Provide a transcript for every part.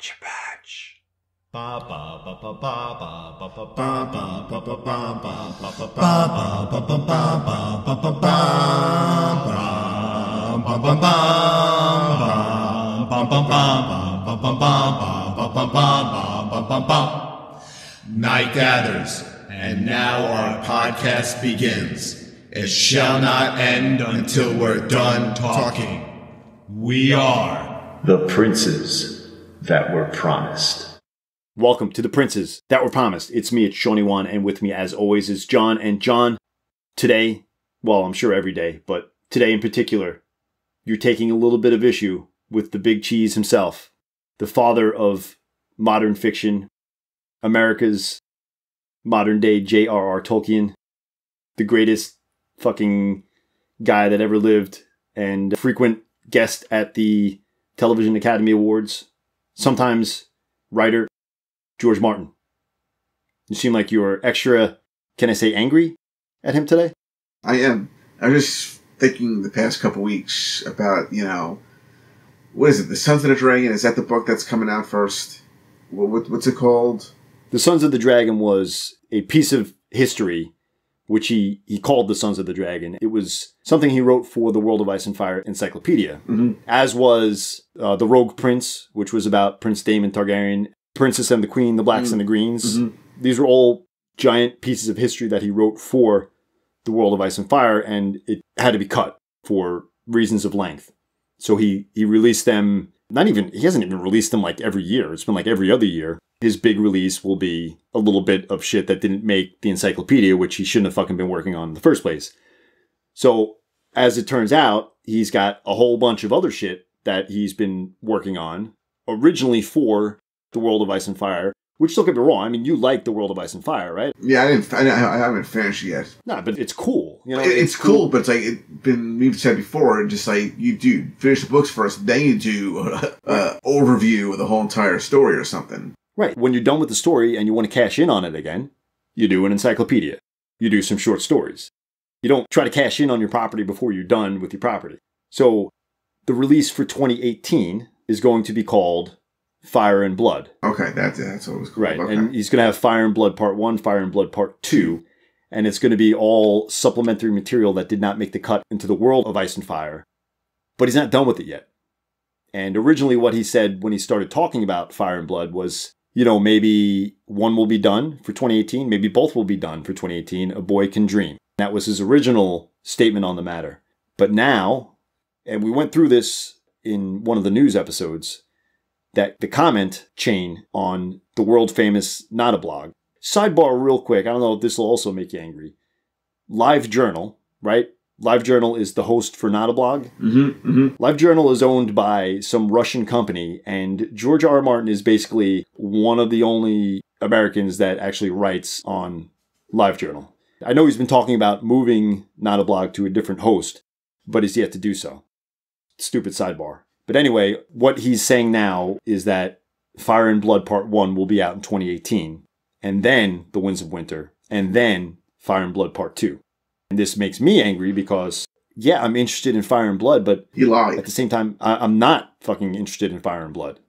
Patch a patch. Ba ba ba ba ba ba ba ba ba ba ba ba. Night gathers, and now our podcast begins. It shall not end until we're done talking. We are the Princes That Were Promised. Welcome to the Princes That Were Promised. It's me, it's Shawneewan, and with me as always is John. And John, today, well, I'm sure every day, but today in particular, you're taking a little bit of issue with the big cheese himself, the father of modern fiction, America's modern-day J.R.R. Tolkien, the greatest fucking guy that ever lived, and frequent guest at the Television Academy Awards, sometimes writer, George Martin. You seem like you were extra, can I say, angry at him today? I am. I was just thinking the past couple weeks about, you know, what is it, The Sons of the Dragon? Is that the book that's coming out first? What's it called? The Sons of the Dragon was a piece of history, which he called The Sons of the Dragon. It was something he wrote for the World of Ice and Fire encyclopedia, as was The Rogue Prince, which was about Prince Daemon Targaryen, Princess and the Queen, The Blacks and the Greens. These were all giant pieces of history that he wrote for the World of Ice and Fire, and it had to be cut for reasons of length. So he released them, he hasn't even released them like every year. It's been like every other year. His big release will be a little bit of shit that didn't make the encyclopedia, which he shouldn't have fucking been working on in the first place. So, as it turns out, he's got a whole bunch of other shit that he's been working on, originally for the World of Ice and Fire, which, don't get me wrong, I mean, you like the World of Ice and Fire, right? Yeah, I haven't finished it yet. No, but it's cool. You know, it's cool, but it's like, we've said before, just like, you do finish the books first, then you do an overview of the whole entire story or something. Right. When you're done with the story and you want to cash in on it again, you do an encyclopedia. You do some short stories. You don't try to cash in on your property before you're done with your property. So the release for 2018 is going to be called Fire and Blood. Okay, that's what it was called. Right, okay. And he's going to have Fire and Blood Part 1, Fire and Blood Part 2, and it's going to be all supplementary material that did not make the cut into the World of Ice and Fire, but he's not done with it yet. And originally what he said when he started talking about Fire and Blood was, you know, maybe one will be done for 2018. Maybe both will be done for 2018. A boy can dream. That was his original statement on the matter. But now, and we went through this in one of the news episodes, that the comment chain on the world-famous Not-A-Blog. Sidebar real quick. I don't know if this will also make you angry. LiveJournal, right? LiveJournal is the host for Not-A-Blog. LiveJournal is owned by some Russian company, and George R. R. Martin is basically one of the only Americans that actually writes on LiveJournal. I know he's been talking about moving Not-A-Blog to a different host, but he's yet to do so. Stupid sidebar. But anyway, what he's saying now is that Fire and Blood Part 1 will be out in 2018, and then The Winds of Winter, and then Fire and Blood Part 2. And this makes me angry because, yeah, I'm interested in Fire and Blood, but he lied. At the same time, I'm not fucking interested in Fire and Blood.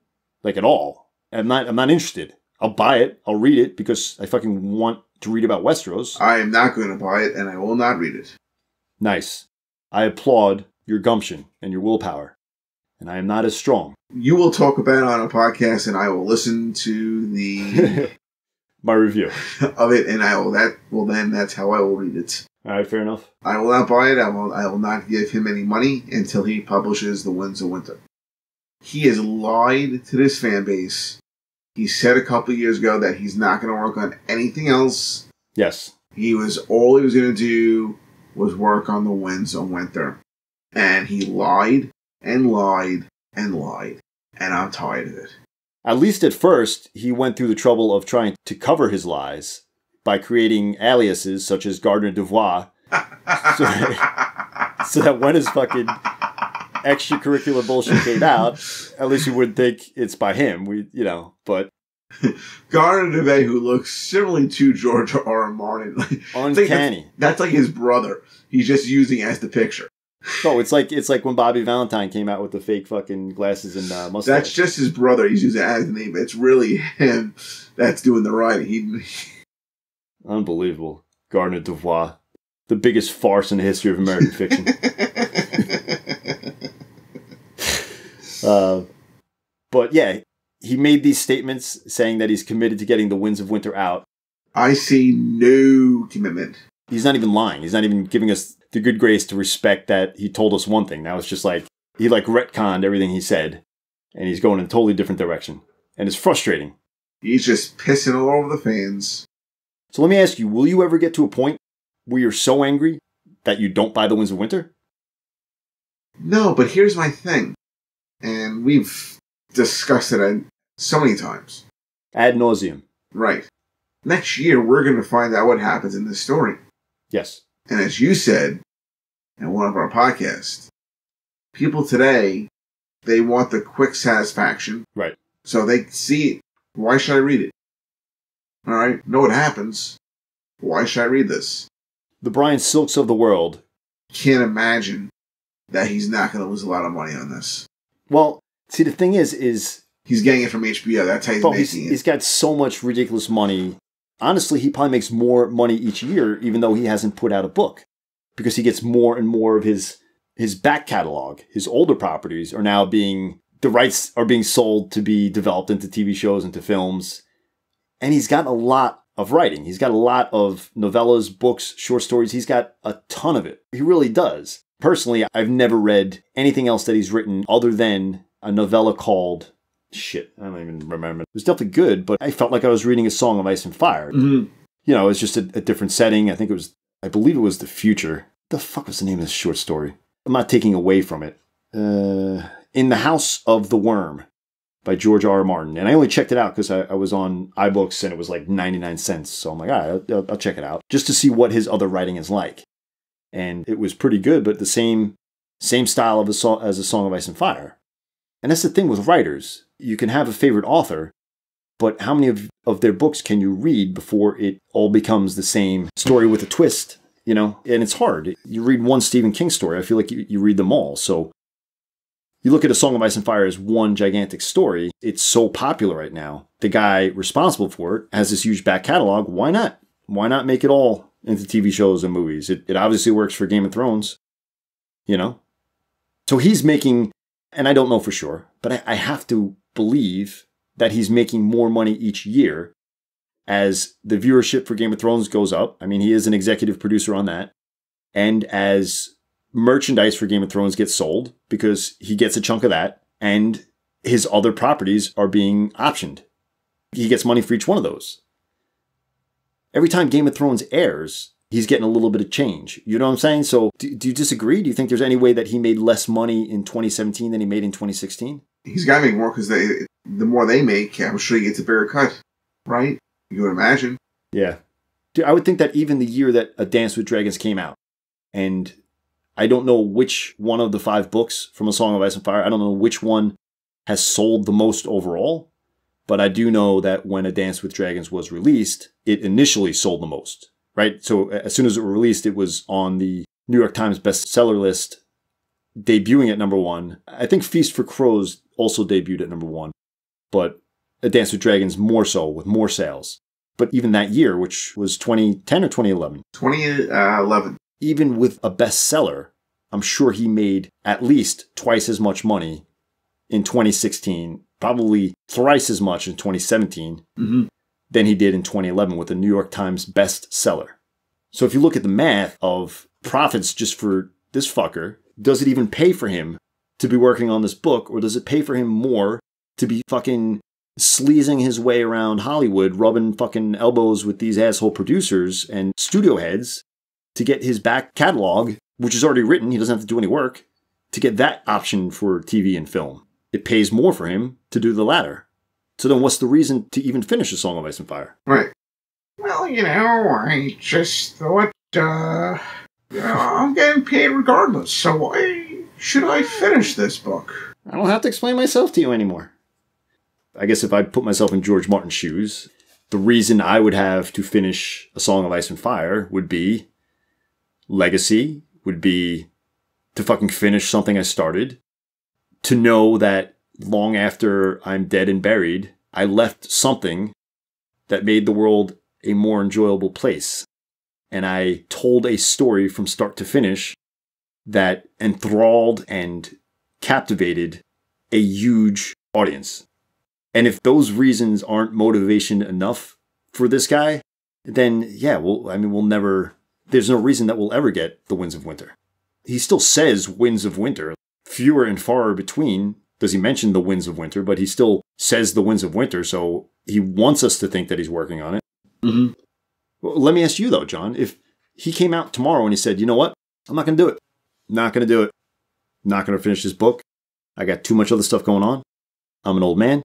Like, at all. I'm not interested. I'll buy it. I'll read it because I fucking want to read about Westeros. I am not going to buy it, and I will not read it. Nice. I applaud your gumption and your willpower. And I am not as strong. You will talk about it on a podcast, and I will listen to the... my review. ...of it, and I will... that's how I will read it. All right, fair enough. I will not buy it. I will not give him any money until he publishes The Winds of Winter. He has lied to this fan base. He said a couple of years ago that he's not going to work on anything else. Yes. All he was going to do was work on The Winds of Winter. And he lied and lied and lied. And I'm tired of it. At least at first, he went through the trouble of trying to cover his lies by creating aliases such as Gardner Dozois, so that when his fucking extracurricular bullshit came out, at least you wouldn't think it's by him. But Gardner Dozois, who looks similarly to George R. R. Martin, uncanny. That's like his brother. He's just using as the picture. No, it's like when Bobby Valentine came out with the fake fucking glasses and mustache. That's just his brother. He's using as the name. It's really him that's doing the writing. Unbelievable. Gardner Dozois. The biggest farce in the history of American fiction. But yeah, he made these statements saying that he's committed to getting The Winds of Winter out. I see no commitment. He's not even lying. He's not even giving us the good grace to respect that he told us one thing. That was just like, he like retconned everything he said, and he's going in a totally different direction. And it's frustrating. He's just pissing all over the fans. So let me ask you, will you ever get to a point where you're so angry that you don't buy The Winds of Winter? No, but here's my thing. And we've discussed it so many times. Ad nauseum. Right. Next year, we're going to find out what happens in this story. Yes. And as you said in one of our podcasts, people today, they want the quick satisfaction. Right. So they see it. Why should I read it? All right. Know what happens. Why should I read this? The Brian Silks of the world. Can't imagine that he's not going to lose a lot of money on this. Well, see, the thing is he's getting it from HBO. That's how he's making it. He's got so much ridiculous money. Honestly, he probably makes more money each year, even though he hasn't put out a book, because he gets more and more of his back catalog. His older properties are now being, the rights are being sold to be developed into TV shows, into films. And he's got a lot of writing. He's got a lot of novellas, books, short stories. He's got a ton of it. He really does. Personally, I've never read anything else that he's written other than a novella called, shit, I don't even remember. It was definitely good, but I felt like I was reading A Song of Ice and Fire. Mm-hmm. You know, it's just a different setting. I believe it was the future. The fuck was the name of this short story? I'm not taking away from it. In the House of the Worm by George R. R. Martin. And I only checked it out because I was on iBooks and it was like 99 cents. So I'm like, all right, I'll check it out just to see what his other writing is like. And it was pretty good, but the same style of as A Song of Ice and Fire. And that's the thing with writers. You can have a favorite author, but how many of their books can you read before it all becomes the same story with a twist, you know? And it's hard. You read one Stephen King story, I feel like you read them all. So you look at A Song of Ice and Fire as one gigantic story. It's so popular right now. The guy responsible for it has this huge back catalog. Why not? Why not make it all into TV shows and movies? It obviously works for Game of Thrones, you know? So he's making, and I don't know for sure, but I have to believe that he's making more money each year as the viewership for Game of Thrones goes up. I mean, he is an executive producer on that. And as merchandise for Game of Thrones gets sold, because he gets a chunk of that, and his other properties are being optioned. He gets money for each one of those. Every time Game of Thrones airs, he's getting a little bit of change. You know what I'm saying? So do you disagree? Do you think there's any way that he made less money in 2017 than he made in 2016? He's got to make more because the more they make, I'm sure he gets a bigger cut, right? You would imagine. Yeah. Dude, I would think that even the year that A Dance with Dragons came out, and I don't know which one of the 5 books from A Song of Ice and Fire, I don't know which one has sold the most overall. But I do know that when A Dance with Dragons was released, it initially sold the most, right? So as soon as it was released, it was on the New York Times bestseller list, debuting at number 1. I think Feast for Crows also debuted at number 1, but A Dance with Dragons more so, with more sales. But even that year, which was 2010 or 2011? 2011. Even with a bestseller, I'm sure he made at least twice as much money in 2016, probably thrice as much in 2017 than he did in 2011 with the New York Times bestseller. So if you look at the math of profits just for this fucker, does it even pay for him to be working on this book, or does it pay for him more to be fucking sleazing his way around Hollywood, rubbing fucking elbows with these asshole producers and studio heads to get his back catalog, which is already written, he doesn't have to do any work, to get that option for TV and film? It pays more for him to do the latter. So then what's the reason to even finish A Song of Ice and Fire? Right. Well, you know, I just thought, you know, I'm getting paid regardless, so why should I finish this book? I don't have to explain myself to you anymore. I guess if I put myself in George Martin's shoes, the reason I would have to finish A Song of Ice and Fire would be legacy, would be to fucking finish something I started, to know that long after I'm dead and buried, I left something that made the world a more enjoyable place. And I told a story from start to finish that enthralled and captivated a huge audience. And if those reasons aren't motivation enough for this guy, then yeah, well, I mean, we'll never, there's no reason that we'll ever get The Winds of Winter. He still says Winds of Winter. Fewer and far between does he mention The Winds of Winter, but he still says The Winds of Winter, so he wants us to think that he's working on it. Mm-hmm. Well, let me ask you though, John, if he came out tomorrow and he said, you know what, I'm not going to do it. Not going to do it. Not going to finish this book. I got too much other stuff going on. I'm an old man.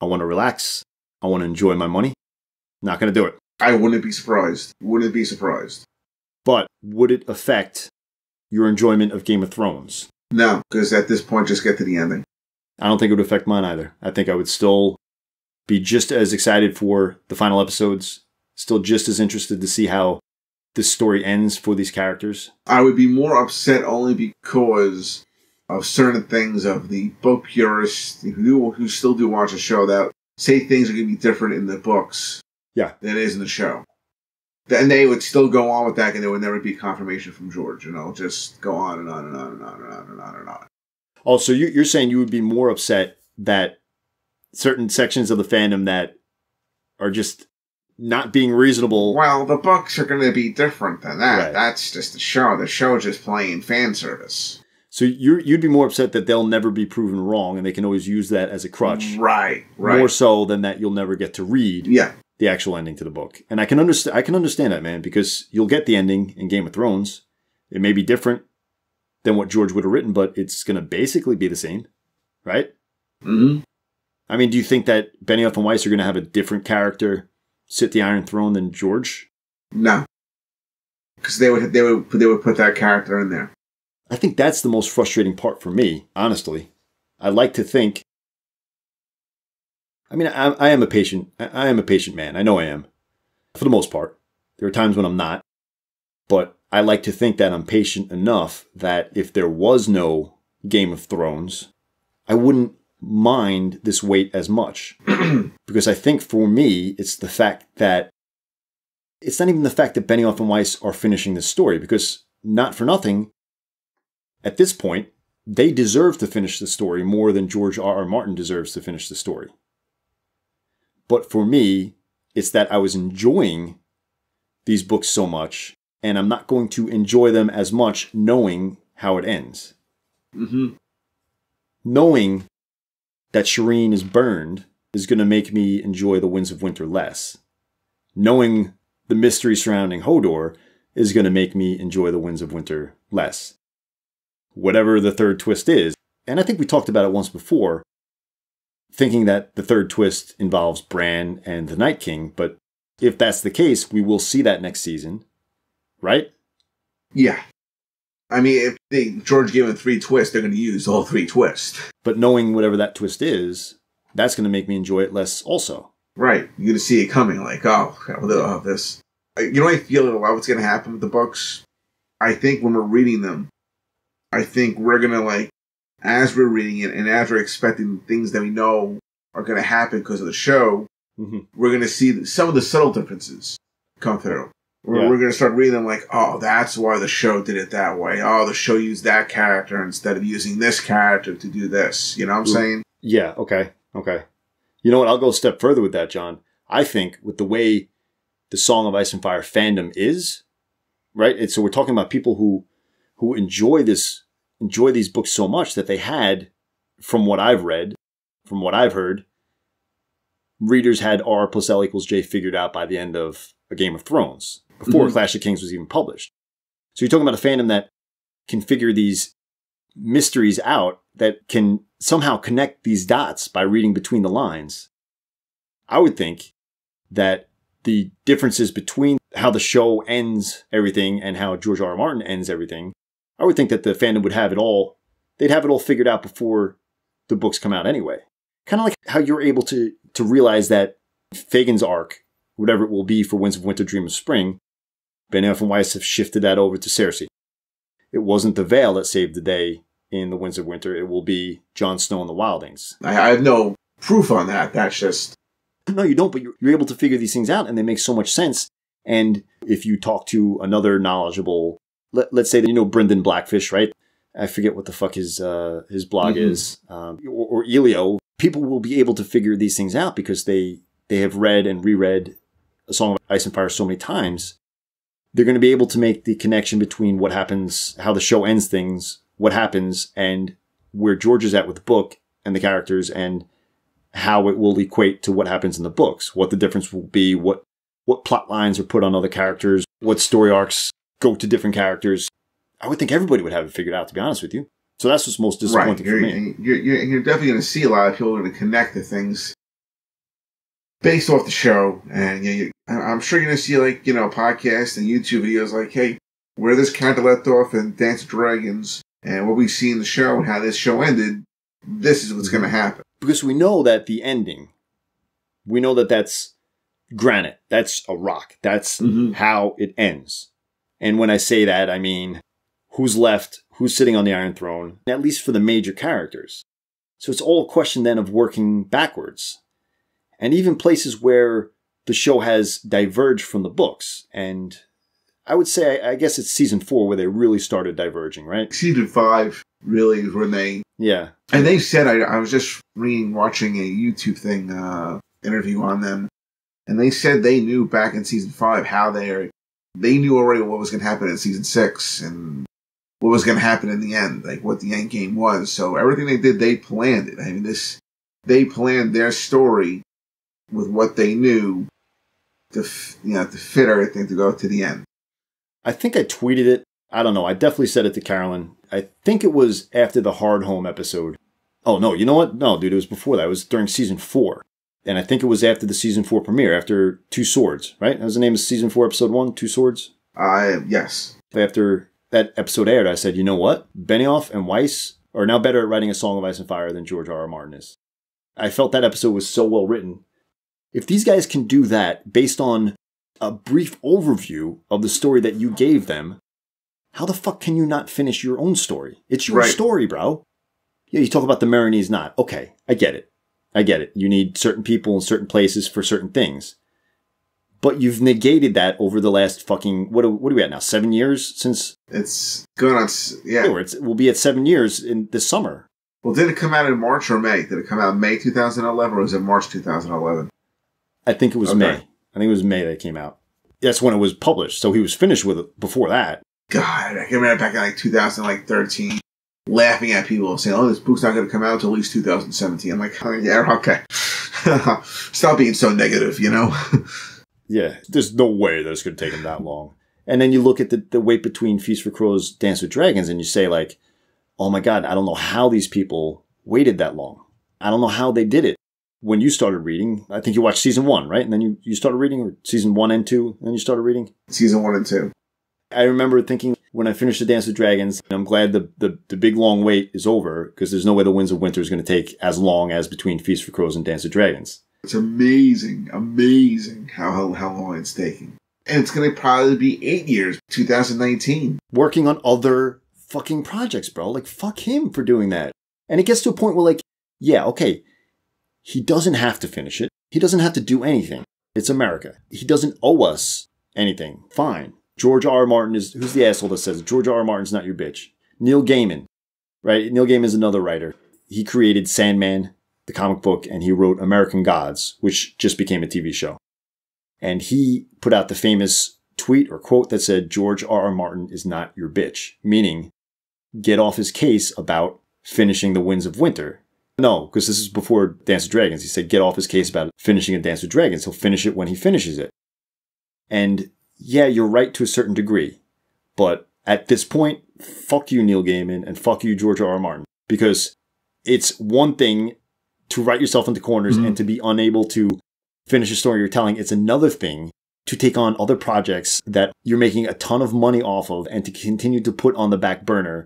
I want to relax. I want to enjoy my money. Not going to do it. I wouldn't be surprised. Wouldn't be surprised. But would it affect your enjoyment of Game of Thrones? No, because at this point, just get to the ending. I don't think it would affect mine either. I think I would still be just as excited for the final episodes, still just as interested to see how this story ends for these characters. I would be more upset only because of certain things of the book purists who still do watch a show that say things are going to be different in the books than it is in the show. And they would still go on with that, and there would never be confirmation from George, and I'll just go on and on and on and on and on and on and on. Oh, so you're saying you would be more upset that certain sections of the fandom that are just not being reasonable. Well, the books are going to be different than that. Right. That's just the show. The show's just playing fan service. So you'd be more upset that they'll never be proven wrong, and they can always use that as a crutch. Right, right. More so than that you'll never get to read the actual ending to the book. And I can understand that, man, because you'll get the ending in Game of Thrones. It may be different than what George would have written, but it's going to basically be the same, right? Mm-hmm. I mean, do you think that Benioff and Weiss are going to have a different character sit the Iron Throne than George? No. Because they would put that character in there. I think that's the most frustrating part for me, honestly. I like to think... I mean, I am a patient man. I know I am. For the most part. There are times when I'm not. But I like to think that I'm patient enough that if there was no Game of Thrones, I wouldn't mind this weight as much. Because I think for me, it's the fact that... It's not even the fact that Benioff and Weiss are finishing this story. Because not for nothing... At this point, they deserve to finish the story more than George R. R. Martin deserves to finish the story. But for me, it's that I was enjoying these books so much, and I'm not going to enjoy them as much knowing how it ends. Mm-hmm. Knowing that Shireen is burned is going to make me enjoy The Winds of Winter less. Knowing the mystery surrounding Hodor is going to make me enjoy The Winds of Winter less. Whatever the third twist is. And I think we talked about it once before, thinking that the third twist involves Bran and the Night King. But if that's the case, we will see that next season, right? Yeah. I mean, if George gave them three twists, they're going to use all three twists. But knowing whatever that twist is, that's going to make me enjoy it less also. Right. You're going to see it coming like, oh, God, this. You know what I feel a lot what's going to happen with the books? I think when we're reading them, I think we're going to, like, as we're reading it and as we're expecting things that we know are going to happen because of the show, we're going to see some of the subtle differences come through. We're going to start reading them like, oh, that's why the show did it that way. Oh, the show used that character instead of using this character to do this. You know what I'm saying? Yeah, okay, okay. You know what? I'll go a step further with that, John. I think with the way the Song of Ice and Fire fandom is, right? And so we're talking about people who enjoy these books so much that they had, from what I've read, from what I've heard, readers had R+L=J figured out by the end of A Game of Thrones, before Clash of Kings was even published. So you're talking about a fandom that can figure these mysteries out, that can somehow connect these dots by reading between the lines. I would think that the differences between how the show ends everything and how George R. R. Martin ends everything, I would think that the fandom would have it all. They'd have it all figured out before the books come out anyway. Kind of like how you're able to realize that Fagin's arc, whatever it will be for Winds of Winter, Dream of Spring, Benioff and Weiss have shifted that over to Cersei. it wasn't the veil that saved the day in The Winds of Winter. It will be Jon Snow and the Wildings. I have no proof on that. That's just... No, you don't, but you're able to figure these things out, and they make so much sense. And if you talk to another knowledgeable, let's say that you know Brendan Blackfish, right? I forget what the fuck his blog is, or Elio. People will be able to figure these things out because they have read and reread A Song of Ice and Fire so many times. They're going to be able to make the connection between what happens, how the show ends things, what happens, and where George is at with the book and the characters, and how it will equate to what happens in the books, what the difference will be, what plot lines are put on other characters, what story arcs go to different characters. I would think everybody would have it figured out, to be honest with you. So that's what's most disappointing for me. You're definitely going to see a lot of people are going to connect the things based off the show. And I'm sure you're going to see, like, podcasts and YouTube videos like, hey, where this character left off in Dance with Dragons and what we see in the show and how this show ended, this is what's going to happen. Because we know that the ending, we know that that's granite. That's a rock. That's how it ends. And when I say that, I mean, who's left? Who's sitting on the Iron Throne? At least for the major characters. So it's all a question then of working backwards. And even places where the show has diverged from the books. And I would say, I guess it's season 4 where they really started diverging, right? Season 5 really is when they... Yeah. And they said, I was just watching a YouTube thing, interview on them. And they said they knew back in season 5 how they knew already what was going to happen in season 6 and what was going to happen in the end, like what the end game was. So everything they did, they planned it. I mean, they planned their story with what they knew to, to fit everything to go to the end. I think I tweeted it. I don't know. I definitely said it to Carolyn. I think it was after the Hard Home episode. Oh, no. You know what? No, dude. It was before that. It was during season 4. And I think it was after the season 4 premiere, after Two Swords, right? That was the name of season 4, episode 1, Two Swords? Yes. After that episode aired, I said, you know what? Benioff and Weiss are now better at writing A Song of Ice and Fire than George R. R. Martin is. I felt that episode was so well written. If these guys can do that based on a brief overview of the story that you gave them, how the fuck can you not finish your own story? It's your story, bro. Yeah, you talk about the Meereenese knot. Okay, I get it. I get it. You need certain people in certain places for certain things. But you've negated that over the last fucking, what are we at now? 7 years since? It's going on, yeah. We'll be at 7 years in this summer. Well, did it come out in March or May? Did it come out in May 2011 or was it March 2011? I think it was May. I think it was May that it came out. That's when it was published. So he was finished with it before that. God, I can remember back in like 2013. Laughing at people saying, oh, this book's not going to come out until at least 2017. I'm like, oh, yeah, okay. Stop being so negative, Yeah, there's no way that it's going to take them that long. And then you look at the wait between Feast for Crows, Dance with Dragons, and you say, like, oh my God, I don't know how these people waited that long. I don't know how they did it. When you started reading, I think you watched season 1, right? And then you started reading, or season 1 and 2, and then you started reading? Season 1 and 2. I remember thinking, when I finished The Dance with Dragons, I'm glad the big long wait is over because there's no way The Winds of Winter is going to take as long as between Feast for Crows and Dance with Dragons. It's amazing, amazing how long it's taking. And it's going to probably be 8 years, 2019. Working on other fucking projects, bro. Like, fuck him for doing that. And it gets to a point where, like, yeah, okay, he doesn't have to finish it. He doesn't have to do anything. It's America. He doesn't owe us anything. Fine. George R. R. Martin is... Who's the asshole that says George R. R. Martin's not your bitch? Neil Gaiman, right? Neil Gaiman's another writer. He created Sandman, the comic book, and he wrote American Gods, which just became a TV show. And he put out the famous tweet or quote that said, George R. R. Martin is not your bitch, meaning get off his case about finishing The Winds of Winter. No, because this is before Dance with Dragons. He said get off his case about finishing A Dance with Dragons. He'll finish it when he finishes it. And... yeah, you're right to a certain degree. But at this point, fuck you, Neil Gaiman, and fuck you, George R. R. Martin. Because it's one thing to write yourself into corners and to be unable to finish a story you're telling. It's another thing to take on other projects that you're making a ton of money off of and to continue to put on the back burner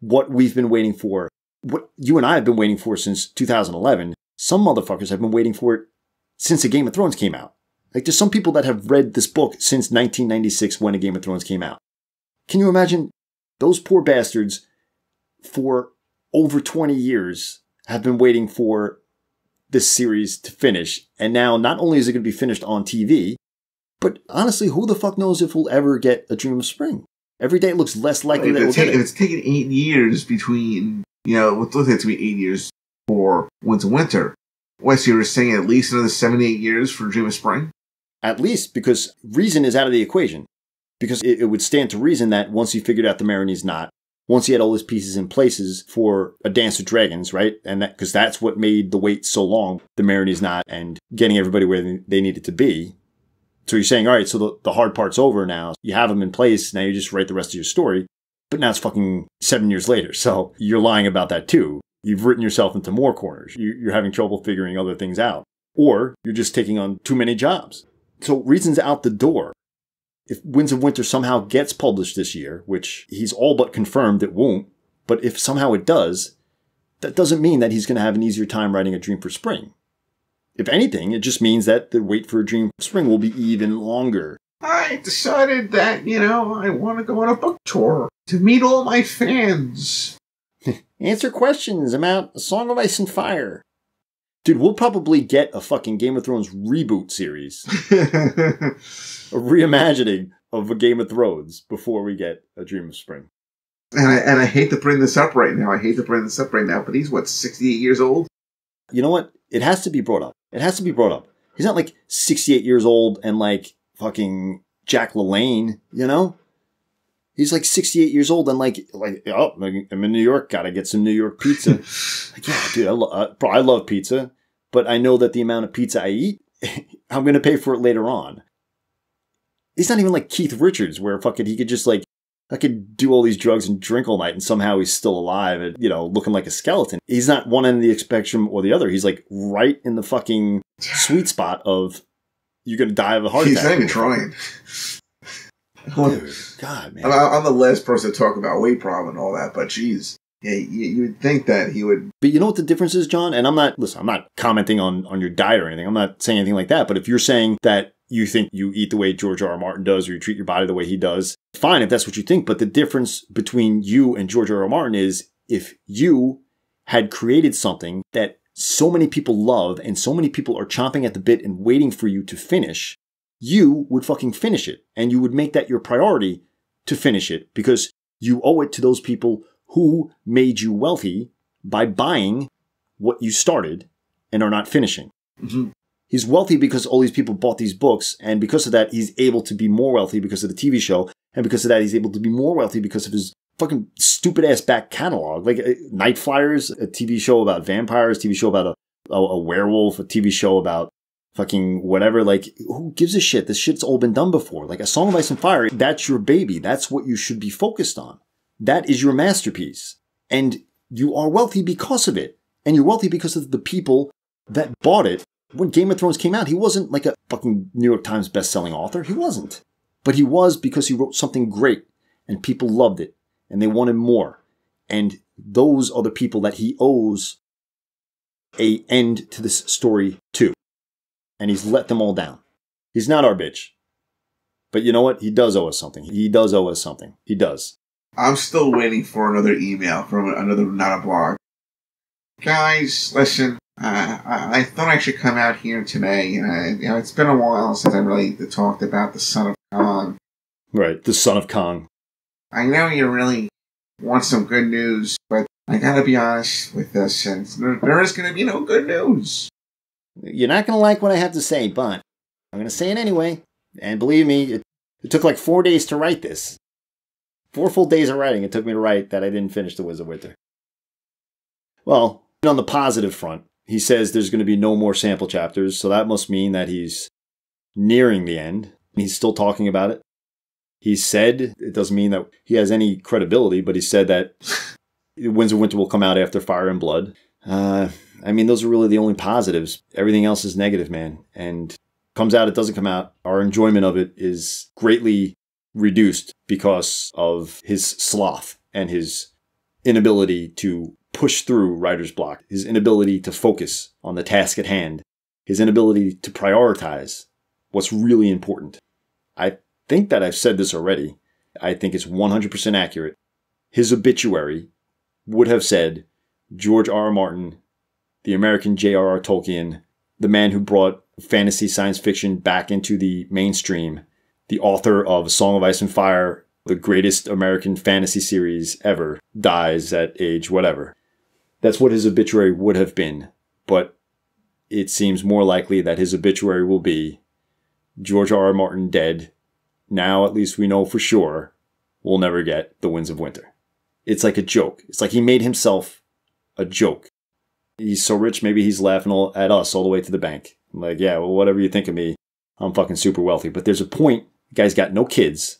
what we've been waiting for, what you and I have been waiting for since 2011. Some motherfuckers have been waiting for it since A Game of Thrones came out. Like, there's some people that have read this book since 1996 when A Game of Thrones came out. Can you imagine Those poor bastards for over 20 years have been waiting for this series to finish. And now not only is it going to be finished on TV, but honestly, who the fuck knows if we'll ever get a Dream of Spring? Every day it looks less likely that we'll get it. It's taken 8 years between, you know, what's looking to be 8 years for Winds of Winter. Wes, you were saying at least another 7 to 8 years for Dream of Spring? At least, because reason is out of the equation. Because it would stand to reason that once he figured out the Meereenese knot, once he had all his pieces in places for A Dance with Dragons, right? And that, because that's what made the wait so long, the Meereenese knot and getting everybody where they needed to be. So you're saying, all right, so the hard part's over now. You have them in place. Now you just write the rest of your story. But now it's fucking 7 years later. So you're lying about that too. You've written yourself into more corners. You're having trouble figuring other things out. Or you're just taking on too many jobs. So reason's out the door. If Winds of Winter somehow gets published this year, which he's all but confirmed it won't, but if somehow it does, that doesn't mean that he's going to have an easier time writing A Dream for Spring. If anything, it just means that the wait for A Dream for Spring will be even longer. I decided that, you know, I want to go on a book tour to meet all my fans. Answer questions about A Song of Ice and Fire. Dude, we'll probably get a fucking Game of Thrones reboot series. A reimagining of A Game of Thrones before we get A Dream of Spring. And I hate to bring this up right now. But he's, what, 68 years old? You know what? It has to be brought up. He's not like 68 years old and like fucking Jack LaLanne, you know? He's like 68 years old and like oh, I'm in New York. Gotta get some New York pizza. Like, yeah, dude, I love pizza. But I know that the amount of pizza I eat, I'm going to pay for it later on. He's not even like Keith Richards where fucking he could just like, I could do all these drugs and drink all night and somehow he's still alive and, you know, looking like a skeleton. He's not one end of the spectrum or the other. He's like right in the fucking sweet spot of you're going to die of a heart attack. He's not even trying. Dude, God, man. I'm the last person to talk about weight problem and all that, but geez, yeah, you would think that he would. But you know what the difference is, John? And I'm not commenting on your diet or anything. I'm not saying anything like that. But if you're saying that you think you eat the way George R. R. Martin does or you treat your body the way he does, fine if that's what you think. But the difference between you and George R. R. Martin is if you had created something that so many people love and so many people are chomping at the bit and waiting for you to finish, you would fucking finish it and you would make that your priority to finish it because you owe it to those people who made you wealthy by buying what you started and are not finishing. Mm-hmm. He's wealthy because all these people bought these books and because of that, he's able to be more wealthy because of the TV show and because of that, he's able to be more wealthy because of his fucking stupid ass back catalog. Like Night Flyers, a TV show about vampires, TV show about a werewolf, a TV show about fucking whatever, like, who gives a shit? This shit's all been done before. Like, A Song of Ice and Fire, that's your baby. That's what you should be focused on. That is your masterpiece. And you are wealthy because of it. And you're wealthy because of the people that bought it. When Game of Thrones came out, he wasn't like a fucking New York Times best-selling author. He wasn't. But he was because he wrote something great. And people loved it. And they wanted more. And those are the people that he owes an end to this story to. And he's let them all down. He's not our bitch. But you know what? He does owe us something. He does. I'm still waiting for another email from another Not-A-Blog. Guys, listen. I thought I should come out here today. You know, it's been a while since I really talked about the Son of Kong. Right, the Son of Kong. I know you really want some good news, but I gotta be honest with this. And there is gonna be no good news. You're not going to like what I have to say, but I'm going to say it anyway. And believe me, it took like 4 days to write this. 4 full days of writing it took me to write that I didn't finish The Winds of Winter. Well, on the positive front, he says there's going to be no more sample chapters, so that must mean that he's nearing the end. He's still talking about it. He said, it doesn't mean that he has any credibility, but he said that The Winds of Winter will come out after Fire and Blood. I mean, those are really the only positives. Everything else is negative, man. And comes out, it doesn't come out. Our enjoyment of it is greatly reduced because of his sloth and his inability to push through writer's block, his inability to focus on the task at hand, his inability to prioritize what's really important. I think that I've said this already. I think it's 100% accurate. his obituary would have said, George R. R. Martin, the American J.R.R. Tolkien, the man who brought fantasy science fiction back into the mainstream, the author of A Song of Ice and Fire, the greatest American fantasy series ever, dies at age whatever. That's what his obituary would have been, but it seems more likely that his obituary will be George R. R. Martin dead. Now at least we know for sure we'll never get The Winds of Winter. It's like a joke. It's like he made himself a joke. He's so rich, maybe he's laughing at us all the way to the bank. I'm like, yeah, well, whatever you think of me, I'm fucking super wealthy. But there's a point, the guy's got no kids,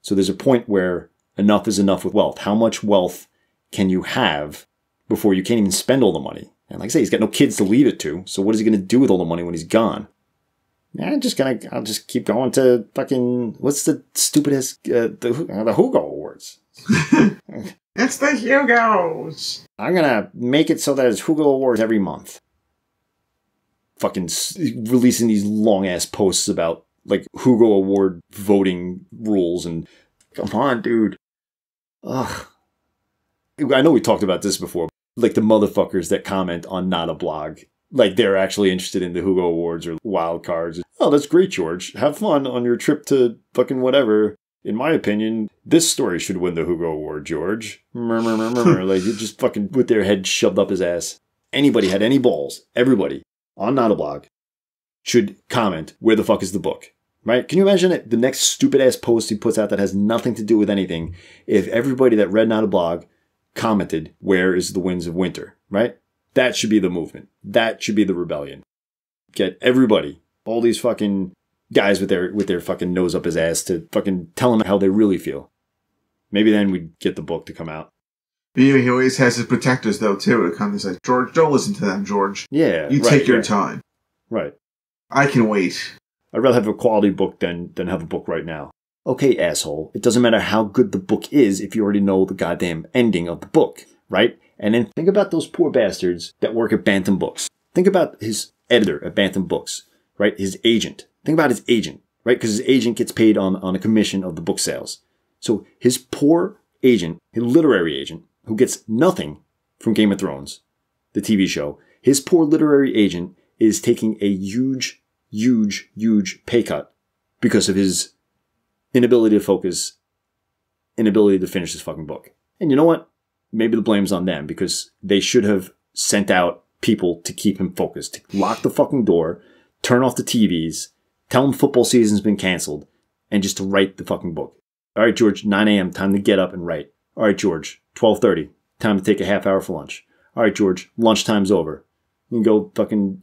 so there's a point where enough is enough with wealth. How much wealth can you have before you can't even spend all the money? And like I say, he's got no kids to leave it to, so what is he going to do with all the money when he's gone? I'll just keep going to fucking, what's the stupidest, the Hugo Awards. It's the Hugos. I'm going to make it so that it's Hugo Awards every month. Fucking releasing these long-ass posts about, like, Hugo Award voting rules and, come on, dude. Ugh. I know we talked about this before, but, like, the motherfuckers that comment on Not-A-Blog. Like, they're actually interested in the Hugo Awards or wild cards. Oh, that's great, George. Have fun on your trip to fucking whatever. In my opinion, this story should win the Hugo Award, George. Like, you just fucking with their head shoved up his ass. Anybody had any balls, everybody, on Not-A-Blog should comment, where the fuck is the book? Right? Can you imagine it? The next stupid-ass post he puts out that has nothing to do with anything, if everybody that read Not-A-Blog commented, where is the Winds of Winter? Right? That should be the movement. That should be the rebellion. Get everybody, all these fucking guys with their fucking nose up his ass, to fucking tell him how they really feel. Maybe then we'd get the book to come out. He always has his protectors, though, too. It comes like, George, don't listen to them, George. Yeah. You take your time. Right. I can wait. I'd rather have a quality book than have a book right now. Okay, asshole. It doesn't matter how good the book is if you already know the goddamn ending of the book, right? And then think about those poor bastards that work at Bantam Books. Think about his editor at Bantam Books, right? His agent. Think about his agent, right? Because his agent gets paid on a commission of the book sales. So his poor agent, his literary agent, who gets nothing from Game of Thrones, the TV show, his poor literary agent is taking a huge, huge, huge pay cut because of his inability to focus, inability to finish this fucking book. And you know what? Maybe the blame's on them, because they should have sent out people to keep him focused, to lock the fucking door, turn off the TVs, tell him football season's been canceled, and just to write the fucking book. All right, George, 9 a.m., time to get up and write. All right, George, 12:30, time to take a half hour for lunch. All right, George, lunchtime's over. You can go fucking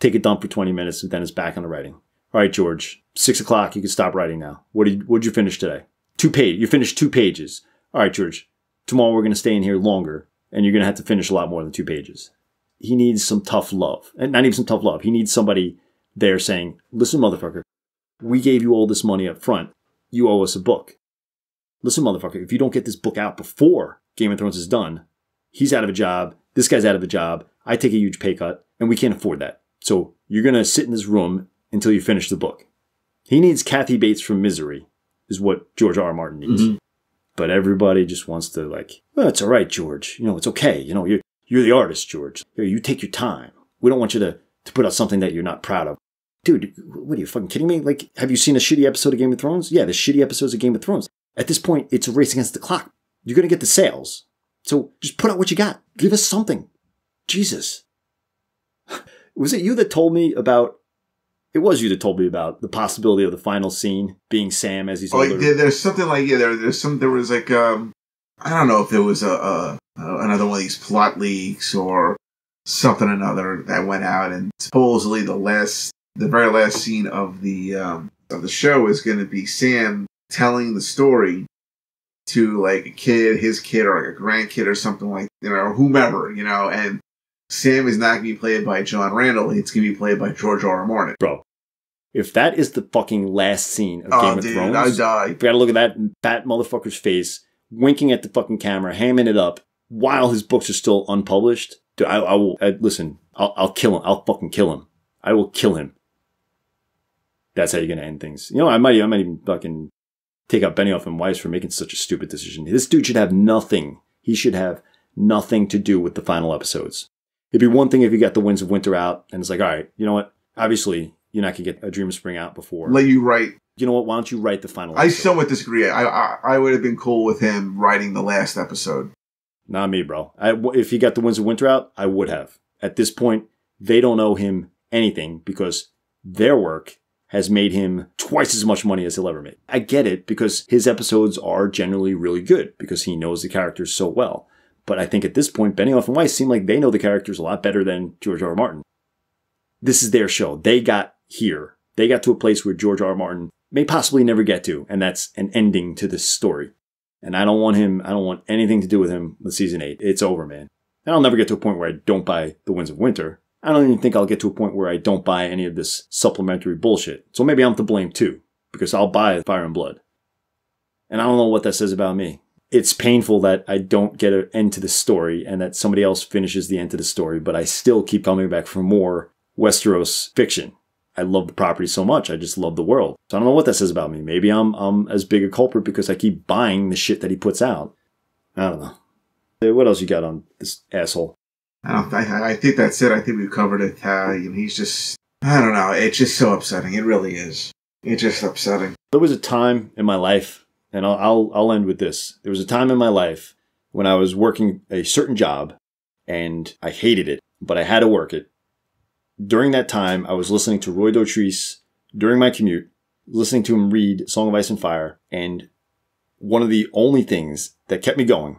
take a dump for 20 minutes, and then it's back on the writing. All right, George, 6 o'clock, you can stop writing now. What'd you finish today? 2 pages. You finished 2 pages. All right, George. Tomorrow we're going to stay in here longer, and you're going to have to finish a lot more than 2 pages. He needs some tough love. And not even some tough love. He needs somebody there saying, listen, motherfucker, we gave you all this money up front. You owe us a book. Listen, motherfucker, if you don't get this book out before Game of Thrones is done, he's out of a job. This guy's out of a job. I take a huge pay cut, and we can't afford that. So you're going to sit in this room until you finish the book. He needs Kathy Bates from Misery, is what George R. R. Martin needs. Mm-hmm. But everybody just wants to, like, well, it's all right, George. You know, it's okay. You know, you're the artist, George. You take your time. We don't want you to put out something that you're not proud of. Dude, what are you, fucking kidding me? Like, have you seen a shitty episode of Game of Thrones? Yeah, the shitty episodes of Game of Thrones. At this point, it's a race against the clock. You're going to get the sales. So just put out what you got. Give us something. Jesus. Was it you that told me about... It was you that told me about the possibility of the final scene being Sam as he's older. There's something like, yeah, there was I don't know if there was another one of these plot leaks or something or another that went out, and supposedly the very last scene of the show is going to be Sam telling the story to, like, a kid, his kid, or like a grandkid or something, like, you know, whomever, you know, and Sam is not going to be played by John Randall. It's going to be played by George R. R. Martin. Bro, if that is the fucking last scene of Game of Thrones, I die. We got to look at that fat motherfucker's face, winking at the fucking camera, hamming it up, while his books are still unpublished. Dude, I'll kill him. I'll fucking kill him. I will kill him. That's how you're going to end things. You know, I might even fucking take out Benioff and Weiss for making such a stupid decision. This dude should have nothing. He should have nothing to do with the final episodes. It'd be one thing if you got The Winds of Winter out and it's like, all right, you know what? Obviously, you're not going to get A Dream of Spring out before. Let you write. You know what? Why don't you write the final episode? I somewhat disagree. I would have been cool with him writing the last episode. Not me, bro. If he got The Winds of Winter out, I would have. At this point, they don't owe him anything because their work has made him twice as much money as he'll ever make. I get it because his episodes are generally really good because he knows the characters so well. But I think at this point, Benioff and Weiss seem like they know the characters a lot better than George R. R. Martin. This is their show. They got here. They got to a place where George R. R. Martin may possibly never get to, and that's an ending to this story. And I don't want him, I don't want anything to do with him with season 8. It's over, man. And I'll never get to a point where I don't buy The Winds of Winter. I don't even think I'll get to a point where I don't buy any of this supplementary bullshit. So maybe I'm to blame too, because I'll buy Fire and Blood. And I don't know what that says about me. It's painful that I don't get an end to the story and that somebody else finishes the end to the story, but I still keep coming back for more Westeros fiction. I love the property so much. I just love the world. So I don't know what that says about me. Maybe I'm as big a culprit because I keep buying the shit that he puts out. I don't know. What else you got on this asshole? I think that's it. I think we've covered it. He's just, I don't know. It's just so upsetting. It really is. It's just upsetting. There was a time in my life, and I'll end with this. There was a time in my life when I was working a certain job, and I hated it, but I had to work it. During that time, I was listening to Roy Dotrice during my commute, listening to him read Song of Ice and Fire, and one of the only things that kept me going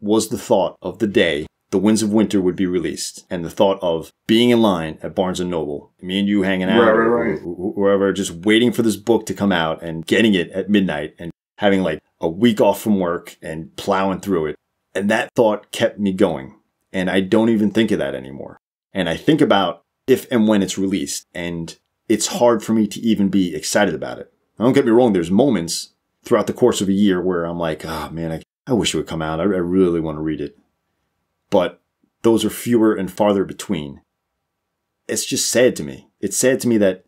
was the thought of the day The Winds of Winter would be released, and the thought of being in line at Barnes & Noble, me and you hanging out, right. Wherever, just waiting for this book to come out and getting it at midnight and having like a week off from work and plowing through it. And that thought kept me going. And I don't even think of that anymore. And I think about if and when it's released, and it's hard for me to even be excited about it. Now, don't get me wrong, there's moments throughout the course of a year where I'm like, oh man, I wish it would come out. I really want to read it. But those are fewer and farther between. It's just sad to me. It's sad to me that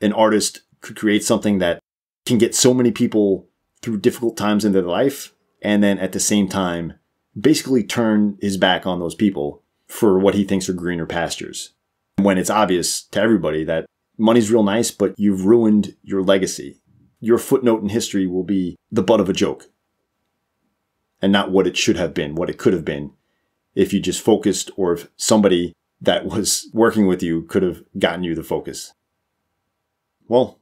an artist could create something that can get so many people through difficult times in their life, and then at the same time, basically turn his back on those people for what he thinks are greener pastures. When it's obvious to everybody that money's real nice, but you've ruined your legacy. Your footnote in history will be the butt of a joke and not what it should have been, what it could have been. If you just focused, or if somebody that was working with you could have gotten you the focus. Well,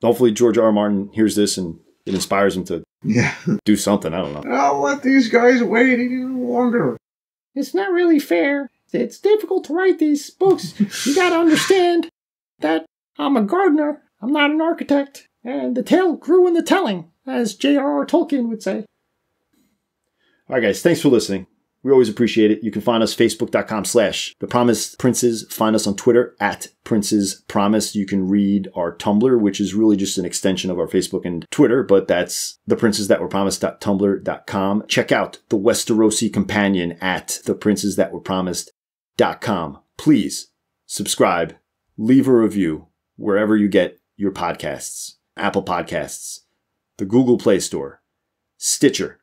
hopefully George R. R. Martin hears this and it inspires him to do something. I don't know. I'll let these guys wait any longer. It's not really fair. It's difficult to write these books. You got to understand that I'm a gardener. I'm not an architect. And the tale grew in the telling, as J.R.R. Tolkien would say. All right, guys. Thanks for listening. We always appreciate it. You can find us facebook.com/thepromisedprinces. Find us on Twitter @princespromised. You can read our Tumblr, which is really just an extension of our Facebook and Twitter, but that's theprincesthatwerepromised.tumblr.com. Check out the Westerosi Companion at theprincesthatwerepromised.com. Please subscribe, leave a review wherever you get your podcasts, Apple Podcasts, the Google Play Store, Stitcher.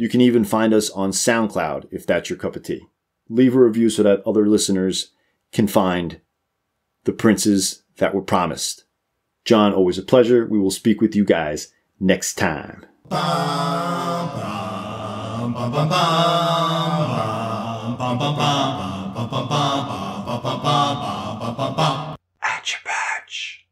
You can even find us on SoundCloud if that's your cup of tea. Leave a review so that other listeners can find The Princes That Were Promised. John, always a pleasure. We will speak with you guys next time. Atch-a-patch.